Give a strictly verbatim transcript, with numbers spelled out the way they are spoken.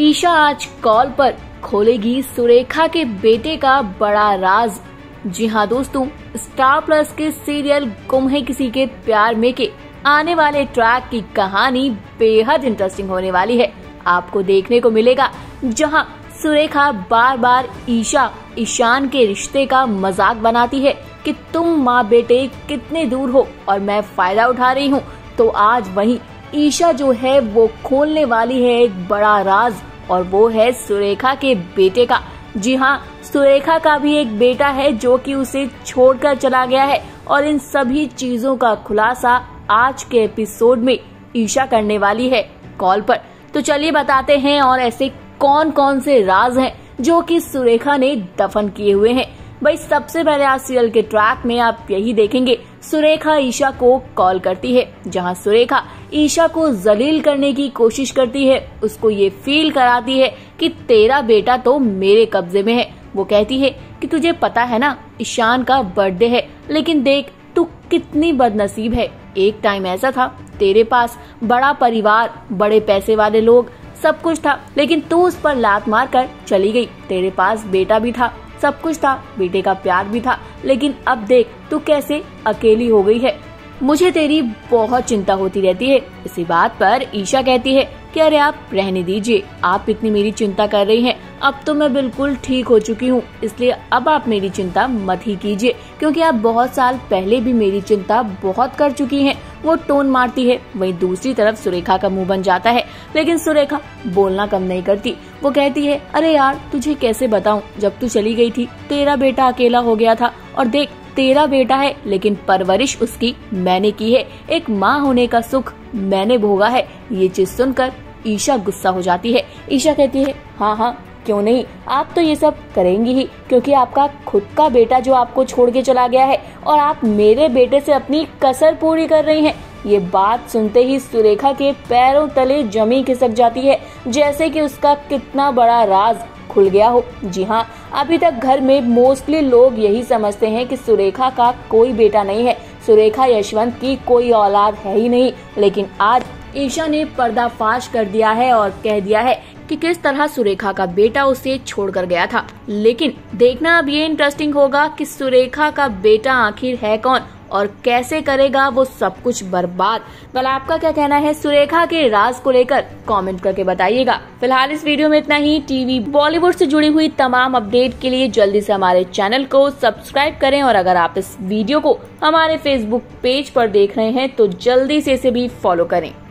ईशा आज कॉल पर खोलेगी सुरेखा के बेटे का बड़ा राज। जी हाँ दोस्तों, स्टार प्लस के सीरियल गुम है किसी के प्यार में के आने वाले ट्रैक की कहानी बेहद इंटरेस्टिंग होने वाली है। आपको देखने को मिलेगा जहां सुरेखा बार बार ईशा ईशान के रिश्ते का मजाक बनाती है कि तुम माँ बेटे कितने दूर हो और मैं फायदा उठा रही हूँ, तो आज वही ईशा जो है वो खोलने वाली है एक बड़ा राज, और वो है सुरेखा के बेटे का। जी हाँ, सुरेखा का भी एक बेटा है जो कि उसे छोड़कर चला गया है, और इन सभी चीजों का खुलासा आज के एपिसोड में ईशा करने वाली है कॉल पर। तो चलिए बताते हैं और ऐसे कौन कौन से राज हैं जो कि सुरेखा ने दफन किए हुए हैं। भाई सबसे पहले आज सीरियल के ट्रैक में आप यही देखेंगे, सुरेखा ईशा को कॉल करती है, जहां सुरेखा ईशा को जलील करने की कोशिश करती है, उसको ये फील कराती है कि तेरा बेटा तो मेरे कब्जे में है। वो कहती है कि तुझे पता है ना ईशान का बर्थडे है, लेकिन देख तू कितनी बदनसीब है, एक टाइम ऐसा था तेरे पास बड़ा परिवार, बड़े पैसे वाले लोग, सब कुछ था, लेकिन तू उस पर लात मार कर चली गई। तेरे पास बेटा भी था, सब कुछ था, बेटे का प्यार भी था, लेकिन अब देख तू कैसे अकेली हो गई है, मुझे तेरी बहुत चिंता होती रहती है। इसी बात पर ईशा कहती है कि अरे आप रहने दीजिए, आप इतनी मेरी चिंता कर रही हैं, अब तो मैं बिल्कुल ठीक हो चुकी हूँ, इसलिए अब आप मेरी चिंता मत ही कीजिए, क्योंकि आप बहुत साल पहले भी मेरी चिंता बहुत कर चुकी हैं। वो टोन मारती है। वहीं दूसरी तरफ सुरेखा का मुंह बन जाता है, लेकिन सुरेखा बोलना कम नहीं करती। वो कहती है अरे यार तुझे कैसे बताऊं, जब तू चली गई थी तेरा बेटा अकेला हो गया था, और देख तेरा बेटा है लेकिन परवरिश उसकी मैंने की है, एक माँ होने का सुख मैंने भोगा है। ये चीज सुनकर ईशा गुस्सा हो जाती है। ईशा कहती है हाँ हाँ क्यों नहीं, आप तो ये सब करेंगी ही, क्योंकि आपका खुद का बेटा जो आपको छोड़ के चला गया है, और आप मेरे बेटे से अपनी कसर पूरी कर रही हैं। ये बात सुनते ही सुरेखा के पैरों तले जमी खिसक जाती है, जैसे कि उसका कितना बड़ा राज खुल गया हो। जी हाँ, अभी तक घर में मोस्टली लोग यही समझते हैं कि सुरेखा का कोई बेटा नहीं है, सुरेखा यशवंत की कोई औलाद है ही नहीं, लेकिन आज ईशा ने पर्दाफाश कर दिया है और कह दिया है कि किस तरह सुरेखा का बेटा उसे छोड़कर गया था। लेकिन देखना अब ये इंटरेस्टिंग होगा कि सुरेखा का बेटा आखिर है कौन और कैसे करेगा वो सब कुछ बर्बाद। भला आपका क्या कहना है सुरेखा के राज को लेकर, कमेंट करके बताइएगा। फिलहाल इस वीडियो में इतना ही। टीवी बॉलीवुड से जुड़ी हुई तमाम अपडेट के लिए जल्दी से हमारे चैनल को सब्सक्राइब करें, और अगर आप इस वीडियो को हमारे फेसबुक पेज पर देख रहे हैं तो जल्दी से इसे भी फॉलो करें।